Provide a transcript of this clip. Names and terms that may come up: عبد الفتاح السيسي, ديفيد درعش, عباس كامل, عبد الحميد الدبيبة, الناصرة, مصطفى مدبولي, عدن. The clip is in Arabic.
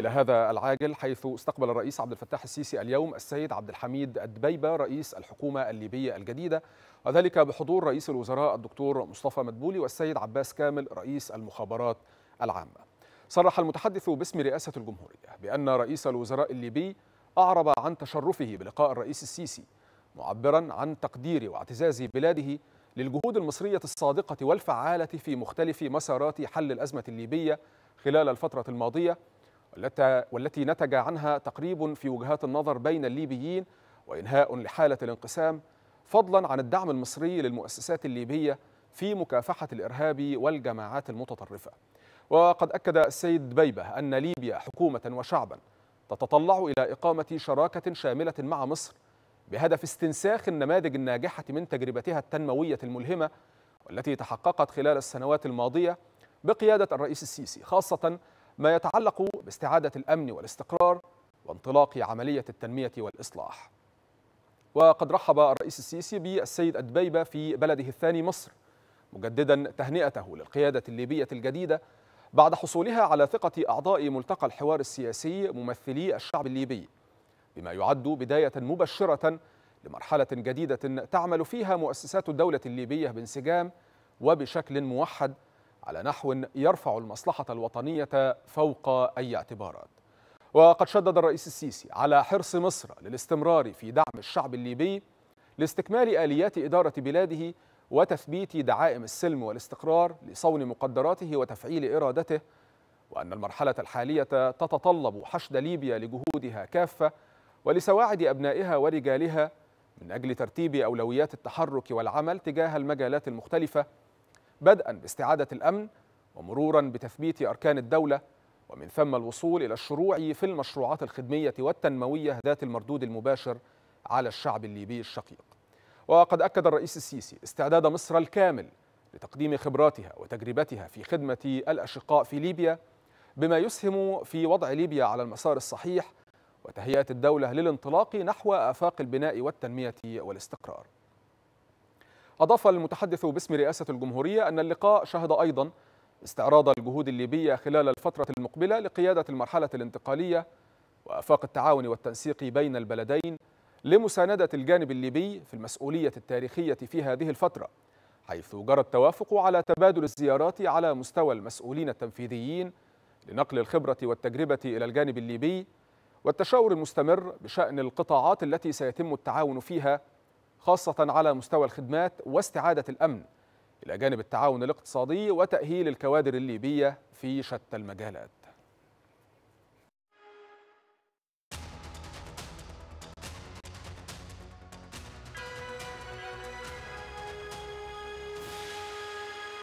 إلى هذا العاجل، حيث استقبل الرئيس عبد الفتاح السيسي اليوم السيد عبد الحميد الدبيبة رئيس الحكومة الليبية الجديدة، وذلك بحضور رئيس الوزراء الدكتور مصطفى مدبولي والسيد عباس كامل رئيس المخابرات العامة. صرح المتحدث باسم رئاسة الجمهورية بأن رئيس الوزراء الليبي أعرب عن تشرفه بلقاء الرئيس السيسي، معبرا عن تقدير واعتزاز بلاده للجهود المصرية الصادقة والفعالة في مختلف مسارات حل الأزمة الليبية خلال الفترة الماضية، والتي نتج عنها تقريب في وجهات النظر بين الليبيين وإنهاء لحالة الانقسام، فضلا عن الدعم المصري للمؤسسات الليبية في مكافحة الإرهاب والجماعات المتطرفة. وقد أكد السيد دبيبة أن ليبيا حكومة وشعبا تتطلع إلى إقامة شراكة شاملة مع مصر بهدف استنساخ النماذج الناجحة من تجربتها التنموية الملهمة والتي تحققت خلال السنوات الماضية بقيادة الرئيس السيسي، خاصة ما يتعلق باستعادة الأمن والاستقرار وانطلاق عملية التنمية والإصلاح. وقد رحب الرئيس السيسي بالسيد الدبيبة في بلده الثاني مصر، مجددا تهنئته للقيادة الليبية الجديدة بعد حصولها على ثقة أعضاء ملتقى الحوار السياسي ممثلي الشعب الليبي، بما يعد بداية مبشرة لمرحلة جديدة تعمل فيها مؤسسات الدولة الليبية بانسجام وبشكل موحد على نحو يرفع المصلحة الوطنية فوق أي اعتبارات. وقد شدد الرئيس السيسي على حرص مصر للاستمرار في دعم الشعب الليبي لاستكمال آليات إدارة بلاده وتثبيت دعائم السلم والاستقرار لصون مقدراته وتفعيل إرادته، وأن المرحلة الحالية تتطلب حشد ليبيا لجهودها كافة ولسواعد أبنائها ورجالها من أجل ترتيب أولويات التحرك والعمل تجاه المجالات المختلفة، بدءا باستعادة الأمن ومرورا بتثبيت أركان الدولة، ومن ثم الوصول إلى الشروع في المشروعات الخدمية والتنموية ذات المردود المباشر على الشعب الليبي الشقيق. وقد أكد الرئيس السيسي استعداد مصر الكامل لتقديم خبراتها وتجربتها في خدمة الأشقاء في ليبيا، بما يسهم في وضع ليبيا على المسار الصحيح وتهيئة الدولة للانطلاق نحو آفاق البناء والتنمية والاستقرار. أضاف المتحدث باسم رئاسة الجمهورية أن اللقاء شهد أيضا استعراض الجهود الليبية خلال الفترة المقبلة لقيادة المرحلة الانتقالية وآفاق التعاون والتنسيق بين البلدين لمساندة الجانب الليبي في المسؤولية التاريخية في هذه الفترة، حيث جرى التوافق على تبادل الزيارات على مستوى المسؤولين التنفيذيين لنقل الخبرة والتجربة إلى الجانب الليبي، والتشاور المستمر بشأن القطاعات التي سيتم التعاون فيها، خاصة على مستوى الخدمات واستعادة الأمن، إلى جانب التعاون الاقتصادي وتأهيل الكوادر الليبية في شتى المجالات.